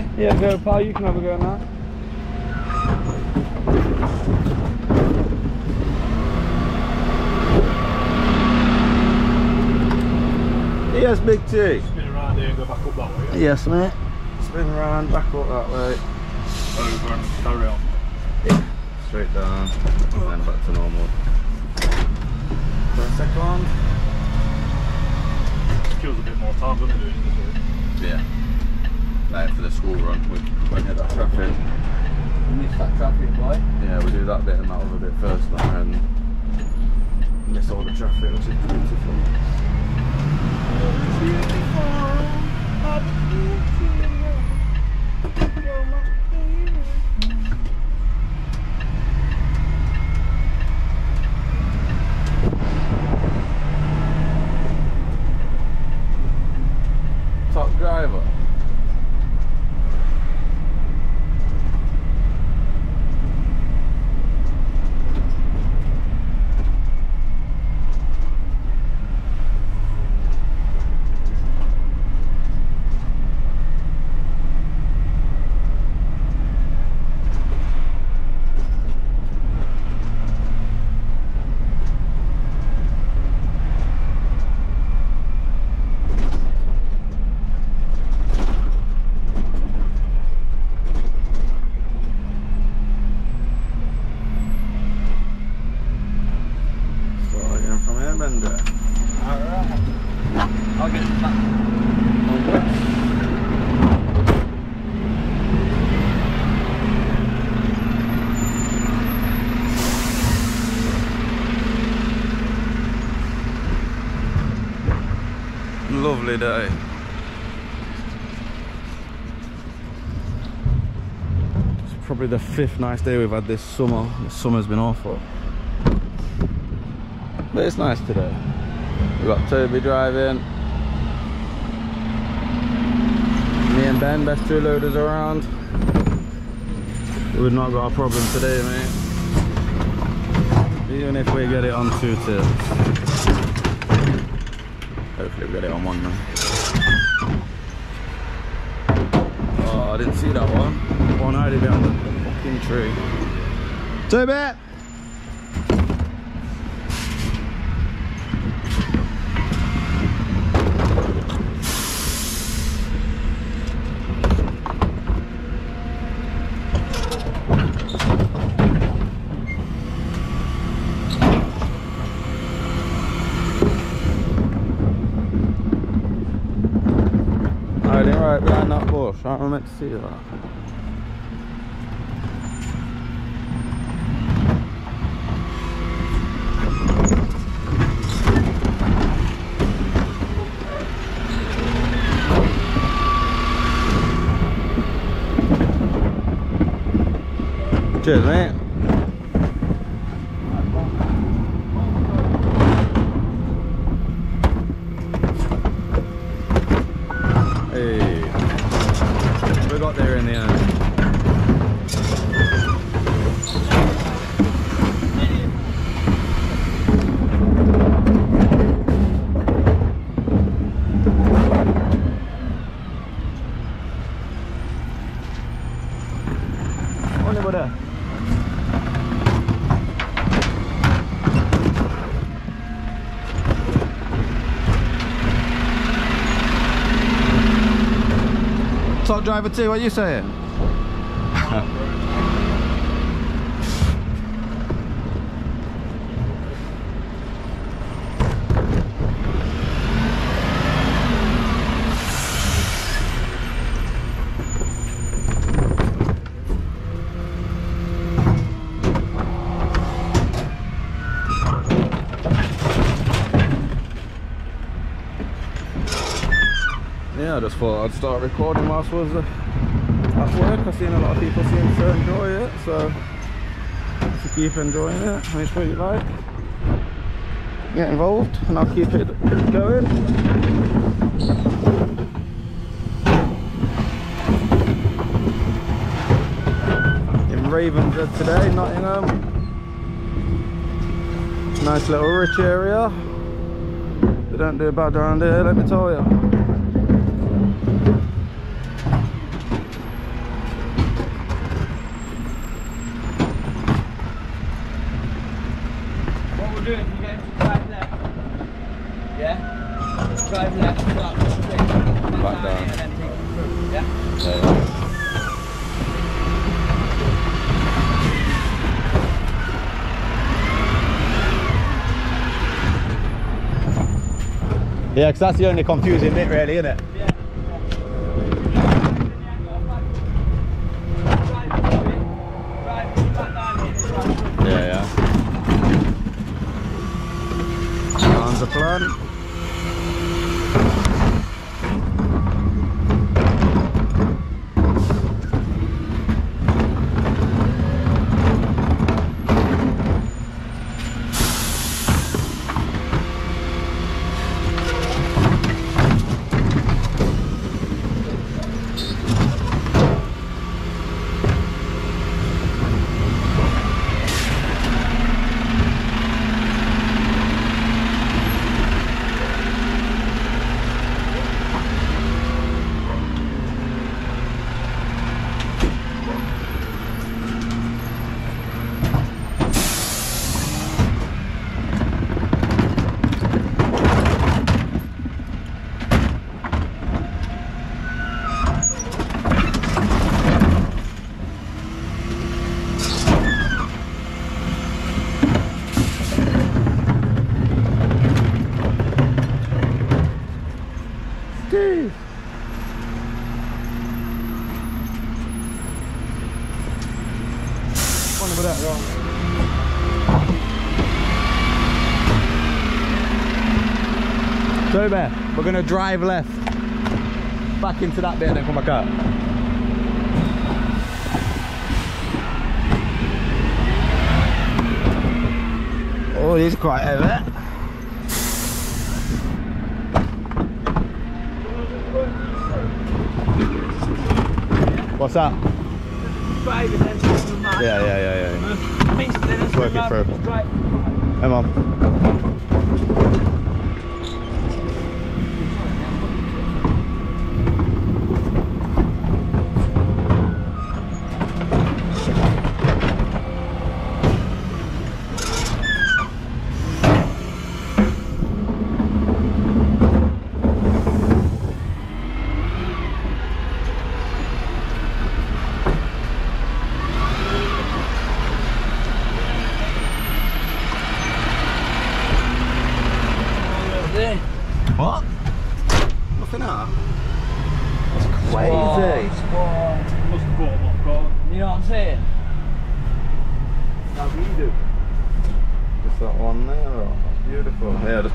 way? Yeah, go pal, you can have a go now. Yes, Big T. Spin around here and go back up that way. Yeah? Yes, mate. Spin around, back up that way. Over and carry on. Yeah. Straight down, and then back to normal. For a second. It kills a bit more time, doesn't it? Yeah. Like for the school run, we went at that traffic. You missed that traffic, boy? Yeah, we do that bit and that other bit first now, and miss all the traffic, which is beautiful. Top driver. Lovely day. It's probably the fifth nice day we've had this summer. The summer's been awful, but it's nice today. We've got Toby driving, me and Ben, best two loaders around. We've not got a problem today, mate, even if we get it on two tips. Hopefully we got it on one now. Oh, I didn't see that one. One-eyed down the fucking tree. Too bad! Right behind that bush, aren't we meant to see that? Cheers, mate. Top driver too, what are you saying? Yeah, I just thought I'd start recording whilst I was at work. I've seen a lot of people seem to enjoy it, so to keep enjoying it, make sure you like, get involved, and I'll keep it going. In Ravenshead today, Nottingham. Nice little rich area. They don't do bad around here, let me tell you. we're doing is we're going to drive left. Yeah? Drive left, start straight. Back down. And then take the route. Yeah? Yeah. Yeah, because that's the only confusing bit really, isn't it? Yeah. Yeah, yeah. Sounds a plan. So Bear, we're going to drive left back into that bit and then come back up. Oh, it is quite heavy. What's that? Yeah. Work it through. Come on.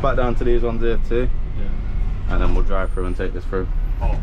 Back down to these ones here too, yeah. And then we'll drive through and take this through. Oh, right.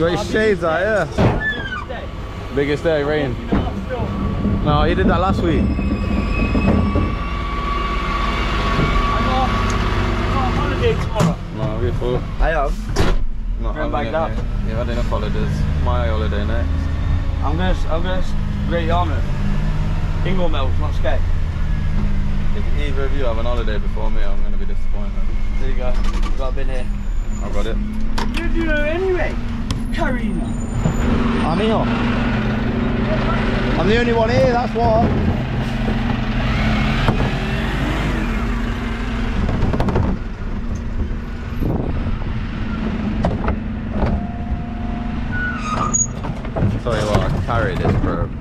Great shades out here. Yeah. Biggest day, rain. No, he did that last week. I got a holiday tomorrow. No, we're full. I am. Not going back up. You've had enough holidays. My holiday next. I'm gonna Great Yarmouth. Ingle Mill, not Skate. If either of you have an holiday before me, I'm gonna be disappointed. There you go. You've got a bin here. I've got it. You do know anyway. Karina. I'm here. I'm the only one here, that's what. I'll tell you what, I can carry this probe.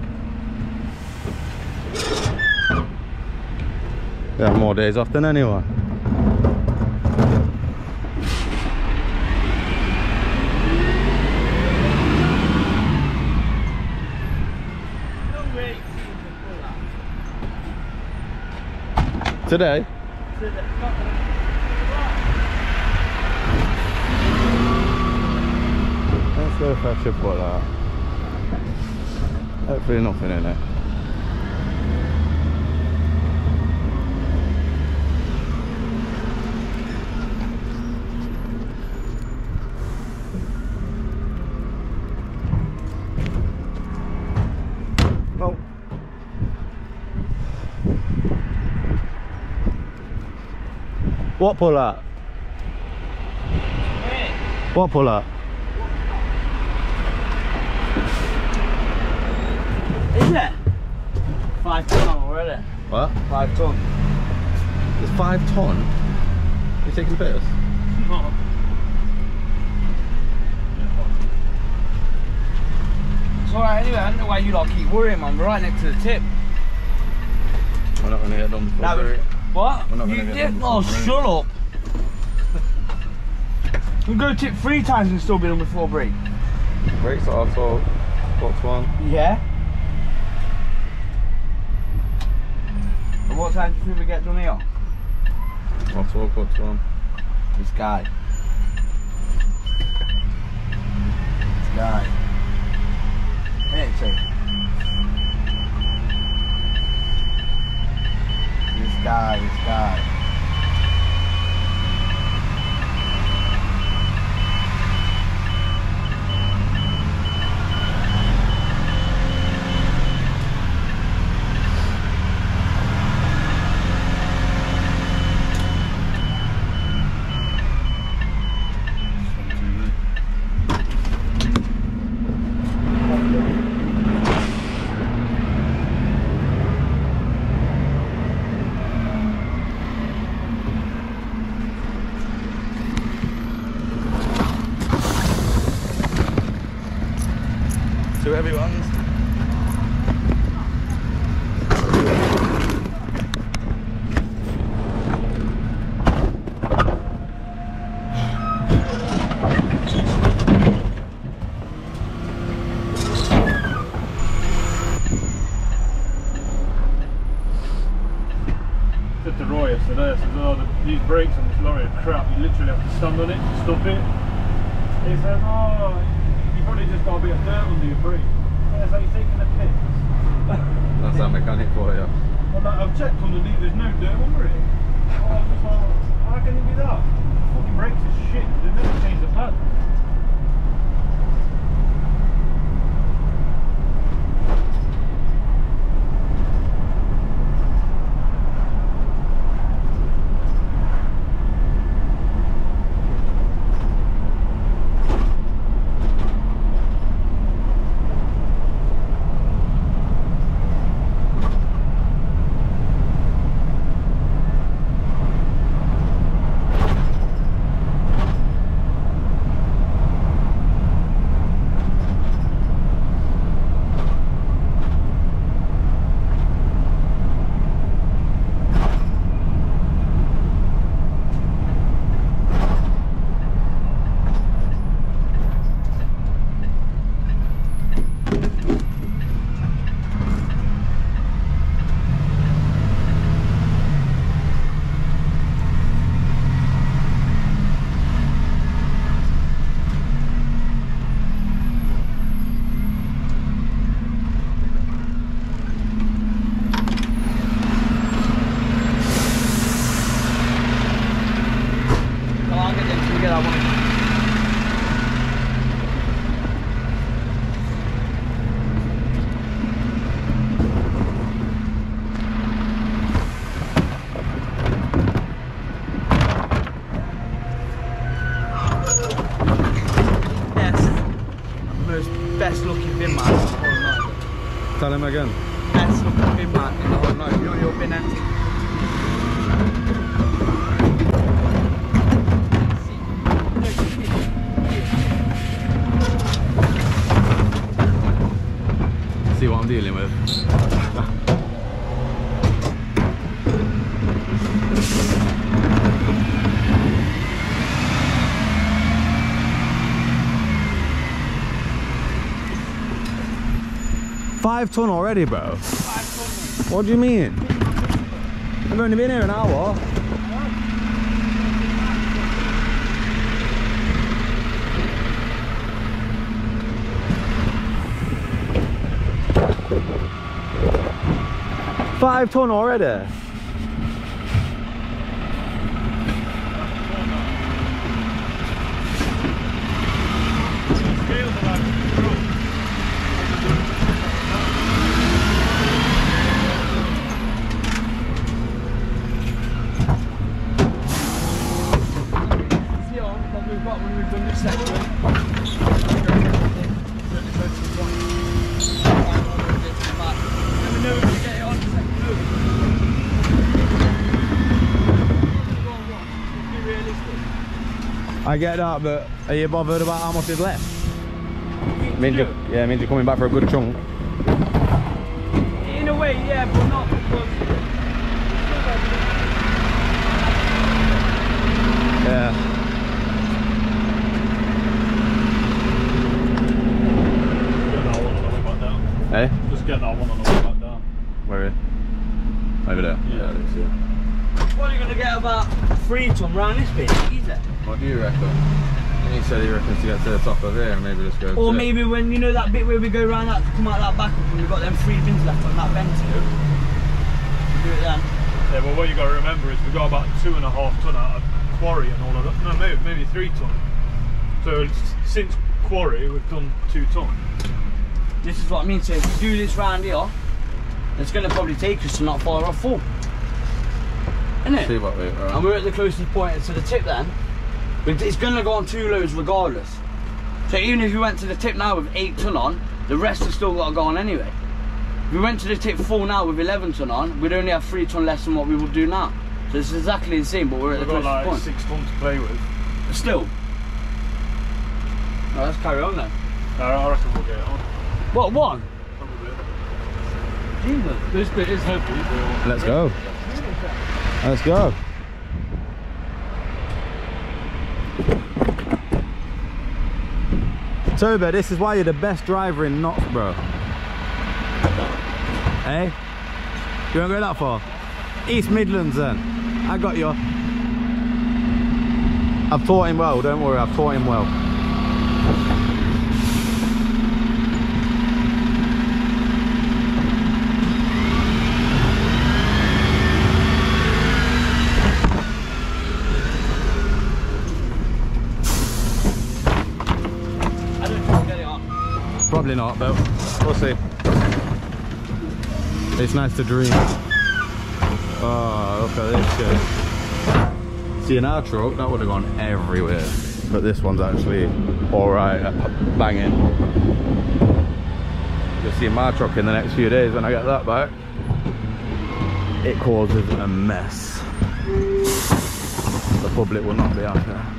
They have more days off than anyone. Today? Let's go if I should put that. Hopefully nothing in it. What pull up? What pull up? Is it? 5 ton already. What? 5 ton. It's 5 ton? You taking piss? No. It's alright anyway, I don't know why you lot keep worrying, man. We're right next to the tip. We're not going to get done before no, what? You dip? Oh, shut up. We can go tip 3 times and still be on before break. Breaks at half 12. Box 1. Yeah. And what time do you think we get done here? Half 12, box 1. This guy. This guy. Hey, see. This guy. To Roya today, says, oh, these brakes on this lorry are crap, you literally have to stand on it to stop it. He says, oh, you probably just got a bit of dirt under your brake. Yeah, it's like you're taking a piss. That's that mechanic for you. Well, like, I've checked underneath, there's no dirt under it. I was just like, how can it be that? The fucking brakes are shit, they've never changed the pad. again. That's a fucking man in the whole night. You know you've been empty. See what I'm dealing with. $5 ton already, bro. $5 ton. What do you mean? I've only been here an hour. $5 ton already. I get that, but are you bothered about how much is left? Means you're coming back for a good chunk. In a way, yeah, but not because... Yeah. Hey? Just get that one on the way back down. Where is it? Over there? Yeah, it is, yeah. Well, you're going to get about 3 ton round this bit, easy. What do you reckon? And he said he reckons to get to the top of here and maybe just go. Or maybe when you know that bit where we go round that, come out that back up and we've got them 3 bins left on that bend too. We'll do it then. Yeah, well what you got to remember is we've got about 2.5 ton out of quarry and all of that. No, maybe 3 ton. So since quarry we've done 2 ton. This is what I mean. So if we do this round here, it's going to probably take us to not far off full. Isn't it? See what we. Right. And we're at the closest point to the tip then. But it's going to go on 2 loads regardless. So even if we went to the tip now with 8 ton on, the rest has still got to go on anyway. If we went to the tip full now with 11 ton on, we'd only have 3 ton less than what we would do now. So it's exactly the same, but we're at the closest point. We've got like 6 ton to play with. But still. Right, let's carry on then. I reckon we'll get it on. What, one? Probably. Jesus. This bit is heavy. Let's go. Let's go. Toba, this is why you're the best driver in Knox, bro. Hey, you won't go that far. East Midlands then. I got you. I've taught him well, don't worry, I've taught him well. Probably not, but we'll see. It's nice to dream. Oh, look at this shit. See, in our truck, that would have gone everywhere. But this one's actually alright, banging. You'll see my truck in the next few days when I get that back. It causes a mess. The public will not be happy.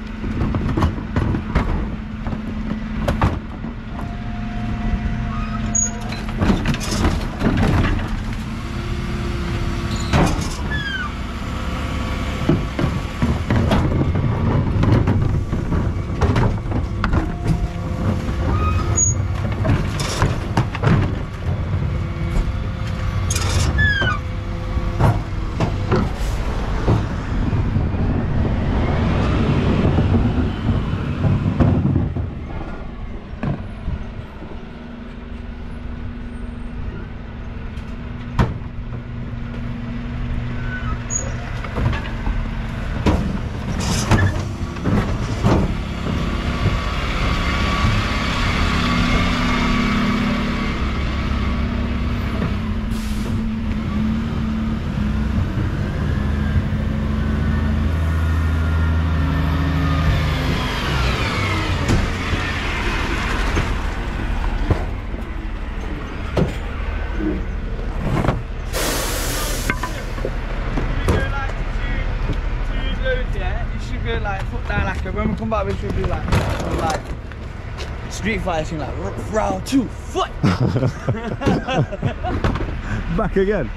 foot down like it. When we come back, we should be like Street Fighting, like round 2 foot. Back again.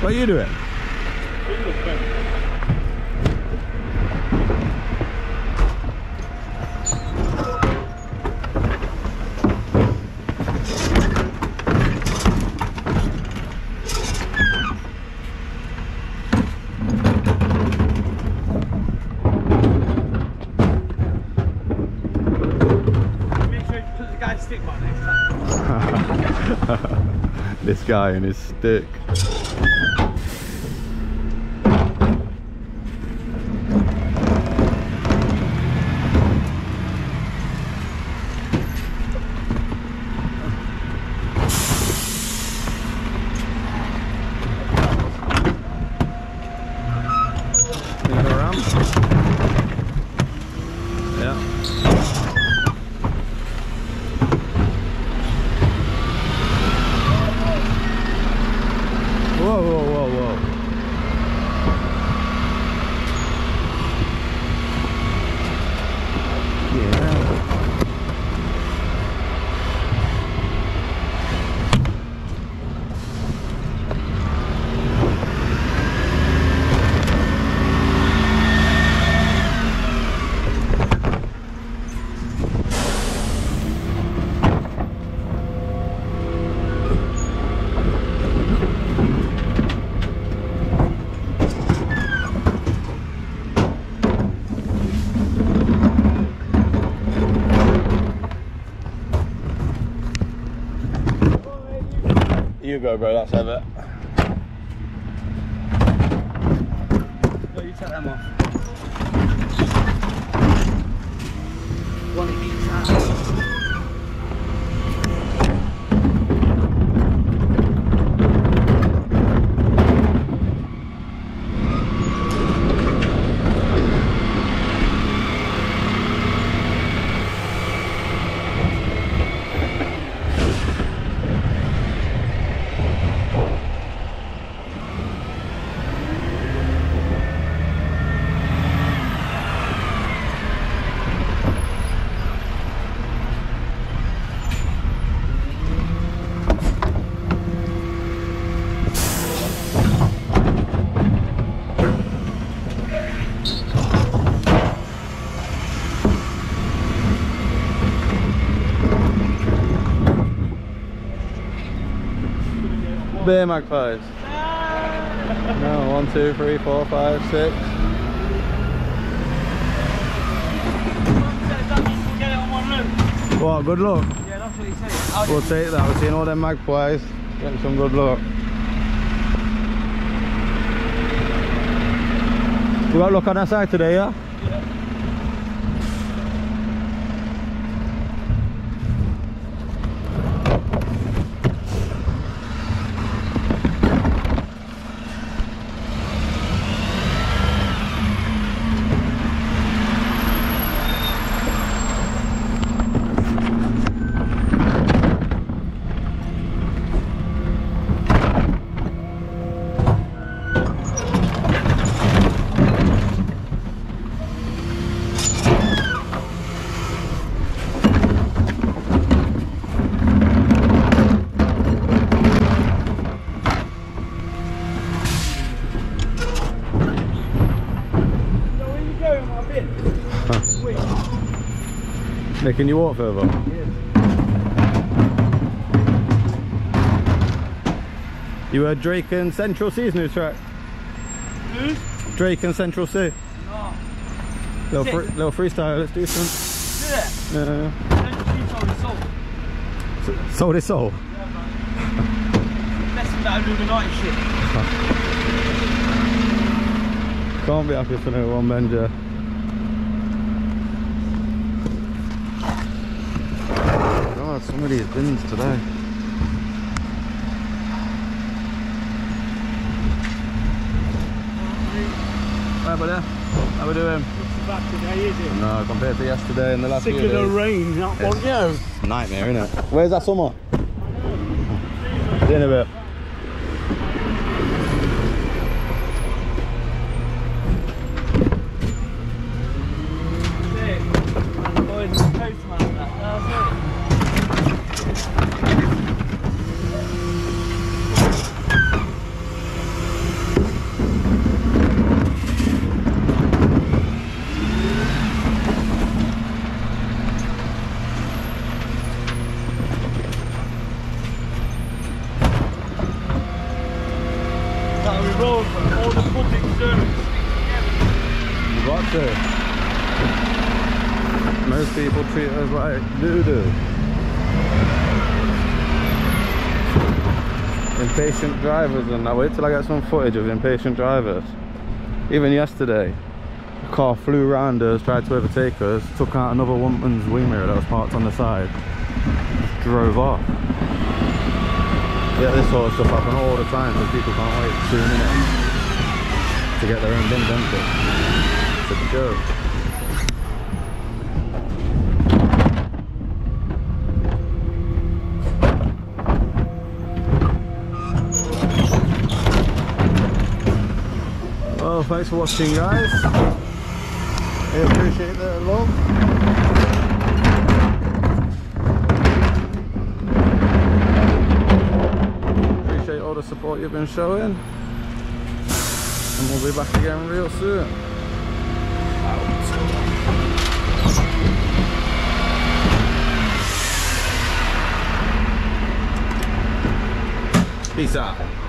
What are you doing? This guy and his stick. You go, bro, that's over. Look, you take them off. One each bear magpies. No, 1, 2, 3, 4, 5, 6. What, good luck? Yeah, that's what he said. We'll take that. We're seeing all them magpies. Getting some good luck. We got luck on our side today, yeah? Nick, can you walk further? Yes. You heard Drake and Central Sea's new track? Who? Drake and Central Sea. No. Little freestyle, let's do some. Did it? Yeah. Central Sea sold his soul. Sold his soul? Yeah, man. Less than that Illuminati shit. Can't be happy for no one, Benja. Somebody has bins today. Right, buddy. How we doing? It's bad today, is it? No, compared to yesterday and the last few days. Sick of the rain, that one, yeah. Nightmare, isn't it? Where's that summer? See you in a bit. the road where all the footing serves together. What the? Most people treat us like doo-doo. Impatient drivers, and I wait till I get some footage of impatient drivers. Even yesterday, a car flew round us, tried to overtake us, took out another woman's wing mirror that was parked on the side, just drove off. Yeah, this sort of stuff happens all the time because people can't wait 2 minutes to get their own bins empty. It's a joke. Well, thanks for watching, guys. I appreciate the love. The support you've been showing, and we'll be back again real soon. Peace out.